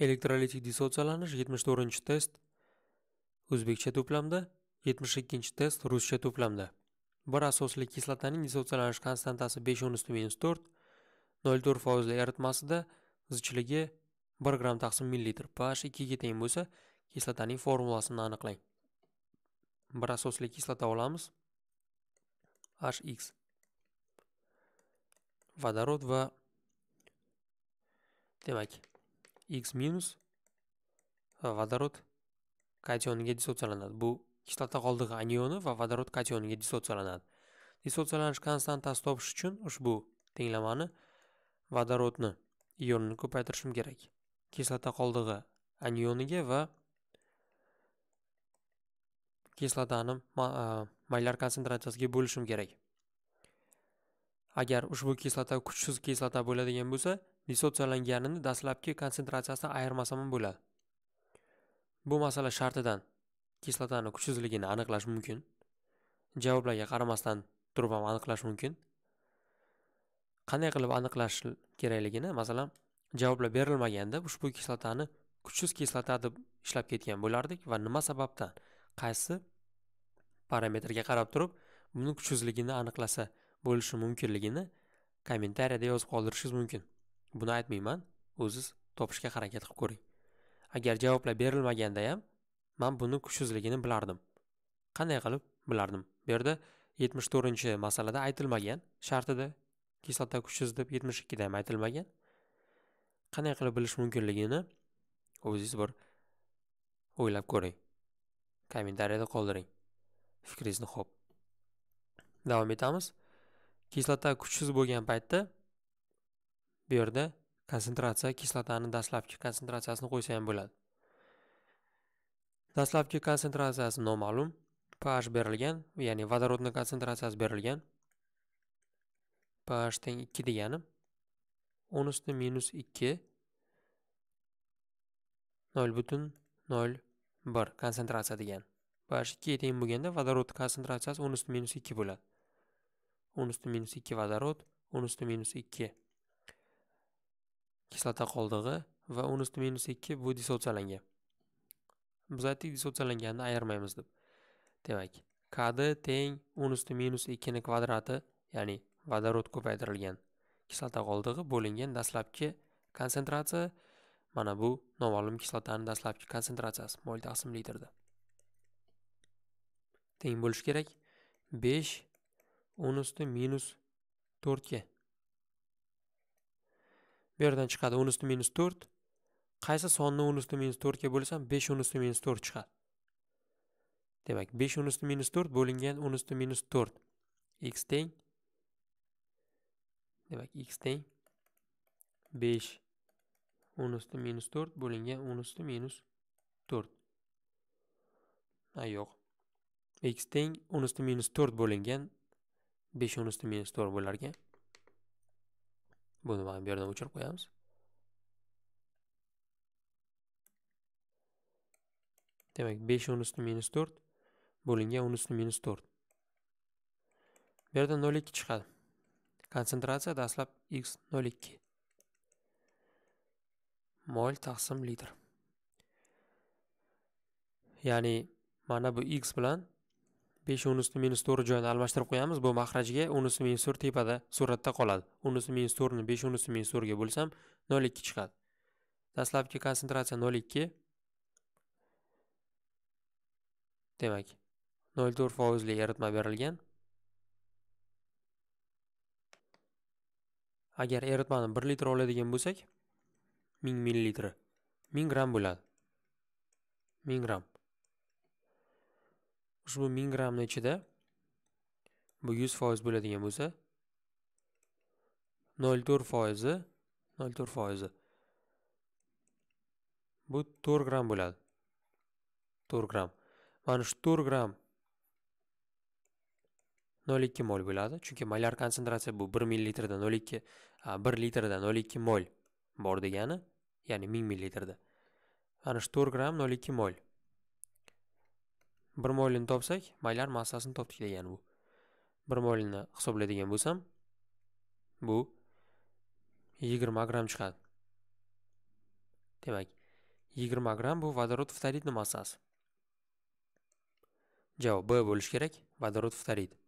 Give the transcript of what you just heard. Elektrolitik dissotsialanish 74-test o'zbekcha to'plamda, 72-test ruscha to'plamda. Bir asosli kislotaning dissotsialanish konstantasi 5-10^-4, 0.4% eritmasida zichligi 1 gram taqsim millilitr pH 2 ga teng bo'lsa, kislotaning formulasini aniqlang. Bir asosli kislota olamiz. HX vodorod va demak X minus vodorod kationiga dissotsialanadi. Bu kislota qoldig'i anioni va vodorod kationiga dissotsialanadi. Dissotsialanish konstantasini topish uchun ushbu tenglamani vodorodni ionini ko'paytirishim kerak. Kislota qoldig'i anioniga va kislotani maylar konsentratsiyasiga bo'lishim kerak. Agar ushbu kislota kuchsiz kislota bo'ladigan bo'lsa, dissotsialanganini dastlabki konsentratsiyasi ayirmasam ham bo'ladi. Bu masala shartidan kislotani kuchsizligini aniqlash mumkin. Javoblarga qaramasdan turib ham aniqlash mumkin. Qanday qilib aniqlash kerakligini, masalan, javoblar berilmaganda ushbu kislotani kuchsiz kislota deb ishlab ketgan bo'lardik va nima sababdan, qaysi parametrga qarab turib buni kuchsizligini aniqlasa bo'lishi mumkinligini kommentariyada yozib qoldirishingiz mumkin. Buni aytmayman, o'zingiz topishga harakat qilib ko'ring. Agar javoblar berilmaganda ham men buni kuchsizligini bilardim. Qanday qilib bilardim? Bu yerda 74-masalada aytilmagan, shartida kislota kuchsiz deb 72da ham aytilmagan. Qanday qilib bilish mumkinligini o'zingiz bir o'ylab ko'ring. Kommentariyada qoldiring fikringizni. Xo'p. Davom etamiz. Kislota kuchsiz bo'lgan paytda bu yerda konsentratsiya kislotaning dastlabki konsentratsiyasini qo'ysa ham bo'ladi. Dastlabki konsentratsiyasi noma'lum, pH berilgan, ya'ni vodorodning konsentratsiyasi berilgan. pH teng 2 degani 10^-2 0.01 konsentratsiya degan. pH 2 ga teng bo'lganda vodorod konsentratsiyasi 10^-2 bo'ladi. 10^-2 vodorod, 10^-2 kislota qoldig'i va 10^-2 bu dissotsialangan. Biz aytdik dissotsialanganini ayirmaymiz deb. Demak, Kd teng 10^-2 ning kvadrati, ya'ni vodorod ko'paytirilgan kislota qoldig'i bo'lingan dastlabki konsentratsiya, mana bu noma'lum kislotaning dastlabki konsentratsiyasi mol taqsim litrda teng bo'lish kerak 5 10^-4 ga. Bu yerdan chiqadi 10^-4. Qaysi sonni 10^-4 ga bo'lsam 5 10^-4 chiqadi. Demak, 5 10^-4 bo'lingan 10^-4 x teng. Demak, x teng 5 10^-4 bo'lingan 10^-4. Yo'q. X teng 10^-4 bo'lingan 5 10^-4 bo'lar ekan. Buni mana bu yerdan o'chirib qo'yamiz. Demak, 5 10^-4 bo'lingan 10^-4. Bu yerda 0.2 chiqadi. Konsentratsiya dastlab x 0.2 mol taqsim litr. Ya'ni mana bu x bilan 5 10^-4 joyini almashtirib qo'yamiz. Bu mahrajga 10^-4 tepada suratda qoladi. 10^-4 ni 5 10^-4 ga bo'lsam 0.2 chiqadi. Dastlabki konsentratsiya 0.2. Demak, 0.4% li eritma berilgan. Agar eritmani 1 litr oladigan bo'lsak, 1000 millilitr 1000 gram bo'ladi. 1000 gram. Ushbu 1000 gramning ichida bu 100% bo'ladigan bo'lsa 0.4% bu 4 gram bo'ladi. 4 gram. Mana shu 4 gram 0.2 mol bo'ladi, chunki molar konsentratsiya bu 1 millilitrda 0.2 1 litrda 0.2 mol bor degani, ya'ni 1000 millilitrda. Mana shu 4 gram 0.2 mol. 1 molni topsak, maylar massasini topdik degani bu. 1 molni hisoblaydigan bo'lsam, bu 20 gram chiqadi. Demak, 20 gram bu vodorod vtorid nimasi? Javob B bo'lishi kerak. Vodorod vtorid.